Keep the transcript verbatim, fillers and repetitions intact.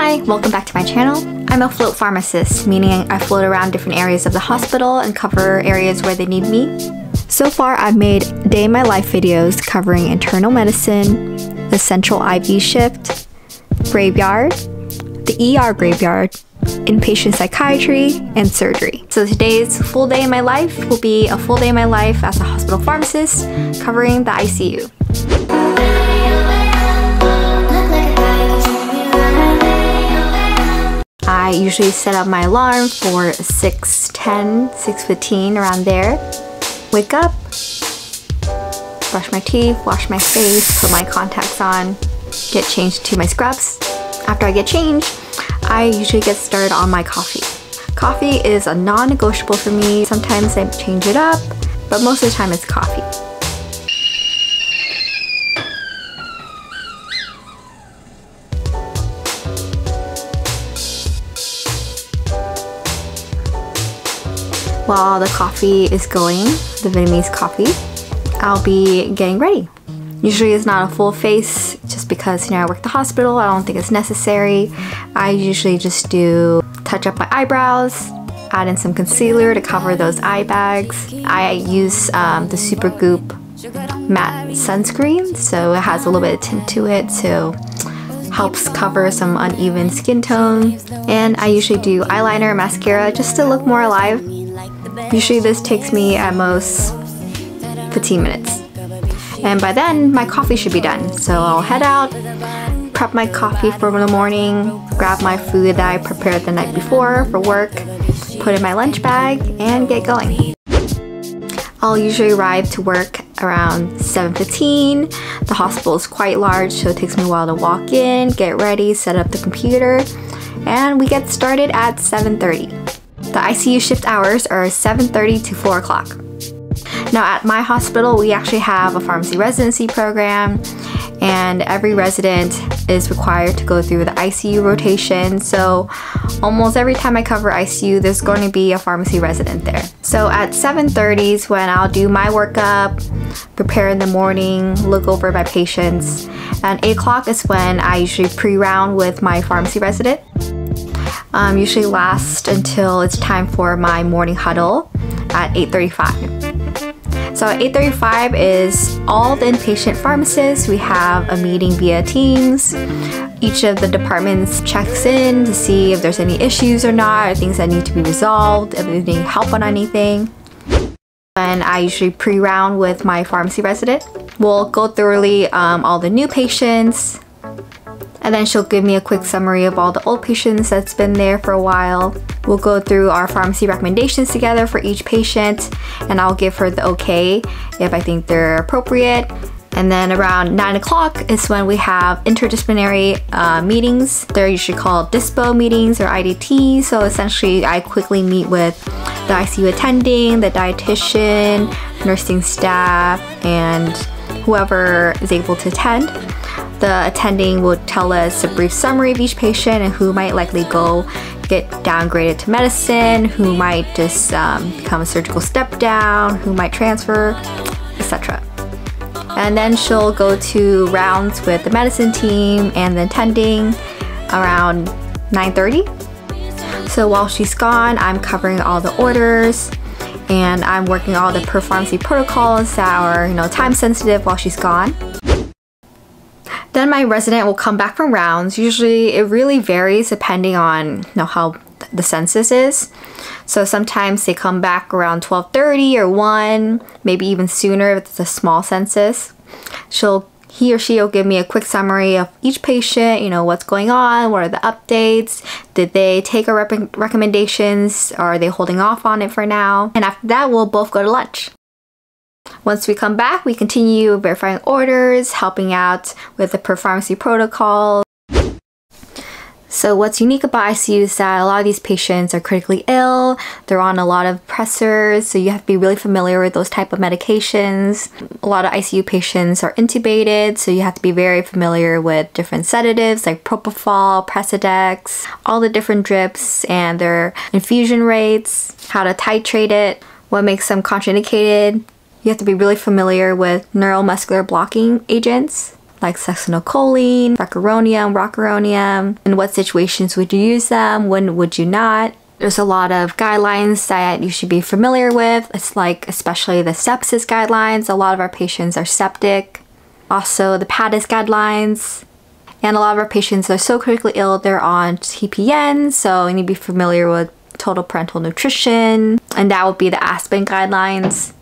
Hi, welcome back to my channel. I'm a float pharmacist, meaning I float around different areas of the hospital and cover areas where they need me. So far, I've made day in my life videos covering internal medicine, the central I V shift, graveyard, the E R graveyard, inpatient psychiatry, and surgery. So today's full day in my life will be a full day in my life as a hospital pharmacist covering the I C U. I usually set up my alarm for six ten, six fifteen, around there. Wake up, brush my teeth, wash my face, put my contacts on, get changed to my scrubs. After I get changed, I usually get started on my coffee. Coffee is a non-negotiable for me. Sometimes I change it up, but most of the time it's coffee. While the coffee is going, the Vietnamese coffee, I'll be getting ready. Usually it's not a full face just because, you know, I work at the hospital. I don't think it's necessary. I usually just do touch up my eyebrows, add in some concealer to cover those eye bags. I use um, the Supergoop matte sunscreen, so it has a little bit of tint to it, so helps cover some uneven skin tone. And I usually do eyeliner and mascara just to look more alive. Usually this takes me at most fifteen minutes. And by then, my coffee should be done. So I'll head out, prep my coffee for the morning, grab my food that I prepared the night before for work, put in my lunch bag, and get going. I'll usually arrive to work around seven fifteen. The hospital is quite large, so it takes me a while to walk in, get ready, set up the computer, and we get started at seven thirty. The I C U shift hours are seven thirty to four o'clock. Now at my hospital, we actually have a pharmacy residency program, and every resident is required to go through the I C U rotation. So almost every time I cover I C U, there's going to be a pharmacy resident there. So at seven thirty is when I'll do my workup, prepare in the morning, look over my patients. And eight o'clock is when I usually pre-round with my pharmacy resident. Um, usually last until it's time for my morning huddle at eight thirty-five. So at eight thirty-five is all the inpatient pharmacists. We have a meeting via Teams. Each of the departments checks in to see if there's any issues or not, or things that need to be resolved, if they need help on anything. And I usually pre-round with my pharmacy resident. We'll go thoroughly um, all the new patients, and then she'll give me a quick summary of all the old patients that's been there for a while. We'll go through our pharmacy recommendations together for each patient, and I'll give her the okay if I think they're appropriate. And then around nine o'clock is when we have interdisciplinary uh, meetings. They're usually called dispo meetings or I D T. So essentially I quickly meet with the I C U attending, the dietitian, nursing staff, and whoever is able to attend. The attending will tell us a brief summary of each patient and who might likely go get downgraded to medicine, who might just um, become a surgical step down, who might transfer, et cetera. And then she'll go to rounds with the medicine team and the attending around nine thirty. So while she's gone, I'm covering all the orders, and I'm working all the per pharmacy protocols that are, you know, time sensitive while she's gone. Then my resident will come back from rounds. Usually it really varies depending on, you know, how the census is. So sometimes they come back around twelve thirty or one, maybe even sooner if it's a small census. She'll, he or she will give me a quick summary of each patient, you know, what's going on, what are the updates, did they take our rep recommendations, are they holding off on it for now? And after that, we'll both go to lunch. Once we come back, we continue verifying orders, helping out with the per pharmacy protocol. So what's unique about I C U is that a lot of these patients are critically ill, they're on a lot of pressors, so you have to be really familiar with those type of medications. A lot of I C U patients are intubated, so you have to be very familiar with different sedatives like propofol, Presidex, all the different drips and their infusion rates, how to titrate it, what makes them contraindicated. You have to be really familiar with neuromuscular blocking agents, like succinylcholine, rocuronium, rocuronium. In what situations would you use them? When would you not? There's a lot of guidelines that you should be familiar with. It's like especially the sepsis guidelines. A lot of our patients are septic. Also the PADIS guidelines. And a lot of our patients are so critically ill, they're on T P N, so you need to be familiar with total parental nutrition. And that would be the ASPEN guidelines.